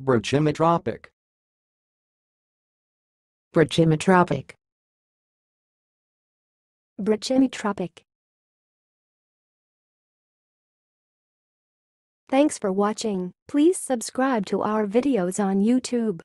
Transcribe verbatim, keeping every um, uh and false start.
Brachymetropic. Brachymetropic. Brachymetropic. Thanks for watching. Please subscribe to our videos on YouTube.